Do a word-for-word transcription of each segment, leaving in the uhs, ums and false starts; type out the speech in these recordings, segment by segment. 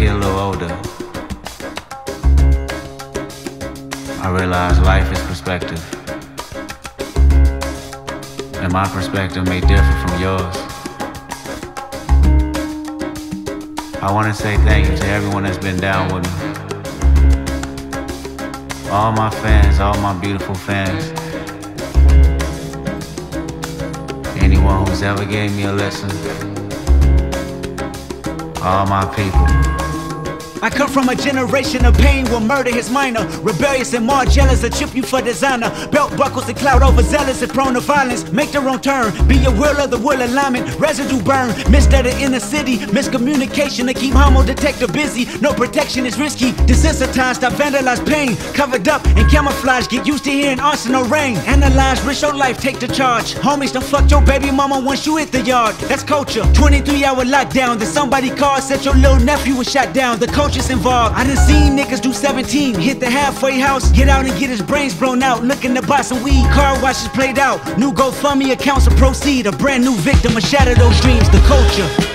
get a little older, I realize life is perspective. And my perspective may differ from yours. I want to say thank you to everyone that's been down with me. All my fans, all my beautiful fans. Anyone who's ever gave me a listen. All my people. I come from a generation of pain where murder is minor. Rebellious and more jealous, a chip you for designer. Belt buckles and cloud overzealous and prone to violence. Make their own turn, be your will of the will alignment. Residue burn, missed at the inner city. Miscommunication to keep homo detector busy. No protection is risky, desensitized, I vandalize pain. Covered up and camouflage, get used to hearing arsenal rain. Analyze, risk your life, take the charge. Homies, don't fuck your baby mama once you hit the yard. That's culture, twenty-three hour lockdown. Then somebody called, said your little nephew was shot down. The culture involved. I done seen niggas do seventeen, hit the halfway house, get out and get his brains blown out. Looking to buy some weed, car washes played out. New GoFundMe accounts to proceed. A brand new victim, a shatter those dreams. The culture.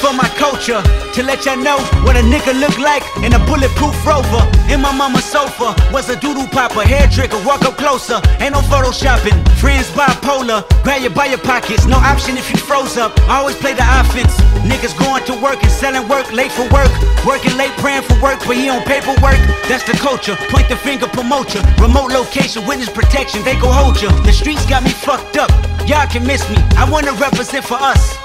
For my culture, to let y'all know what a nigga look like in a bulletproof Rover. In my mama's sofa was a doodle popper, hair trigger, walk up closer. Ain't no photoshopping, friends bipolar, grab you by your pockets, no option if you froze up. I always play the offense. Niggas going to work and selling work, late for work, working late, praying for work, but he on paperwork. That's the culture. Point the finger, promote ya. Remote location, witness protection, they gon' hold ya. The streets got me fucked up. Y'all can miss me. I wanna represent for us.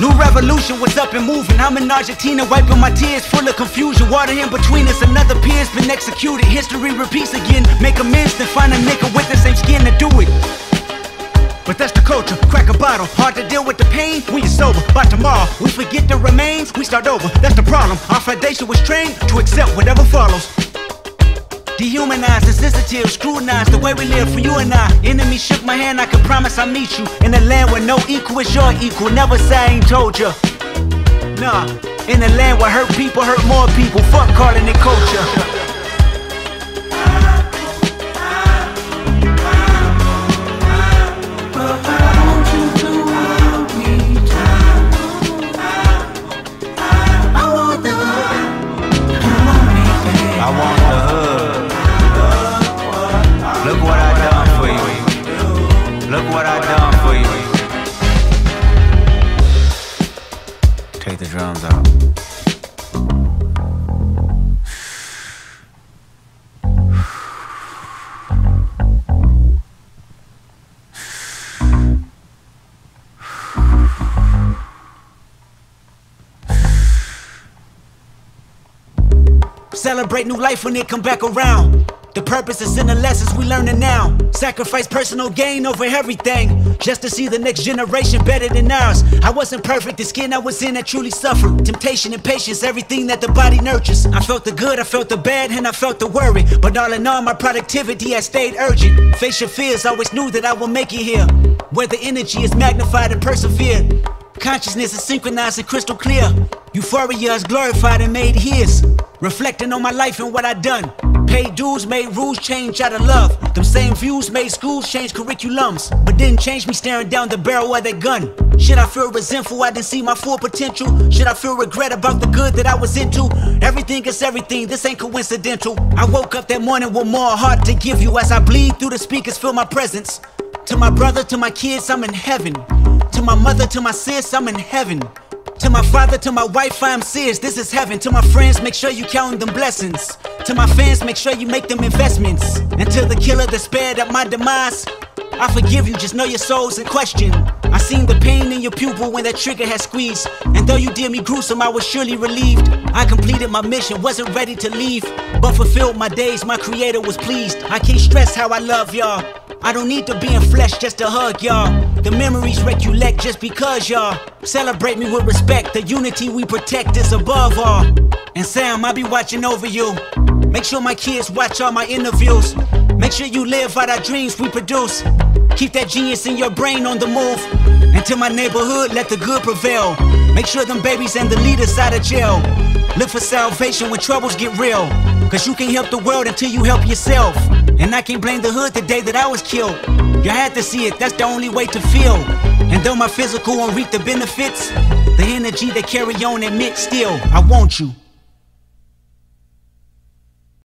New revolution was up and moving. I'm in Argentina, wiping my tears, full of confusion. Water in between us, another peer's been executed. History repeats again. Make amends, then find a nigga with the same skin to do it. But that's the culture. Crack a bottle, hard to deal with the pain. We are sober by tomorrow, we forget the remains. We start over. That's the problem. Our foundation was trained to accept whatever follows. Dehumanized, insensitive, scrutinized the way we live for you and I. Enemy shook my hand, I can promise I'll meet you. In a land where no equal is your equal. Never say I ain't told ya. Nah, in a land where hurt people hurt more people. Fuck calling it culture. Take the drums out. Celebrate new life when it come back around. The purpose is in the lessons we learning now. Sacrifice personal gain over everything, just to see the next generation better than ours. I wasn't perfect, the skin I was in I truly suffered. Temptation and patience, everything that the body nurtures. I felt the good, I felt the bad, and I felt the worry. But all in all, my productivity has stayed urgent. Face your fears, always knew that I will make it here. Where the energy is magnified and persevered. Consciousness is synchronized and crystal clear. Euphoria is glorified and made his. Reflecting on my life and what I done. Paid dues made rules change out of love. Them same views made schools change curriculums, but didn't change me staring down the barrel of that gun. Should I feel resentful I didn't see my full potential? Should I feel regret about the good that I was into? Everything is everything, this ain't coincidental. I woke up that morning with more heart to give you. As I bleed through the speakers, feel my presence. To my brother, to my kids, I'm in heaven. To my mother, to my sis, I'm in heaven. To my father, to my wife, I am serious, this is heaven. To my friends, make sure you count them blessings. To my fans, make sure you make them investments. And to the killer that spared at my demise, I forgive you, just know your soul's in question. I seen the pain in your pupil when that trigger had squeezed. And though you did me gruesome, I was surely relieved. I completed my mission, wasn't ready to leave, but fulfilled my days, my creator was pleased. I can't stress how I love y'all. I don't need to be in flesh just to hug y'all. The memories recollect just because y'all celebrate me with respect. The unity we protect is above all. And Sam, I be watching over you. Make sure my kids watch all my interviews. Make sure you live out our dreams we produce. Keep that genius in your brain on the move. And to my neighborhood, let the good prevail. Make sure them babies and the leaders out of jail. Look for salvation when troubles get real. Cause you can't help the world until you help yourself. And I can't blame the hood the day that I was killed. You had to see it, that's the only way to feel. And though my physical won't reap the benefits, the energy they carry on and admit still, I want you.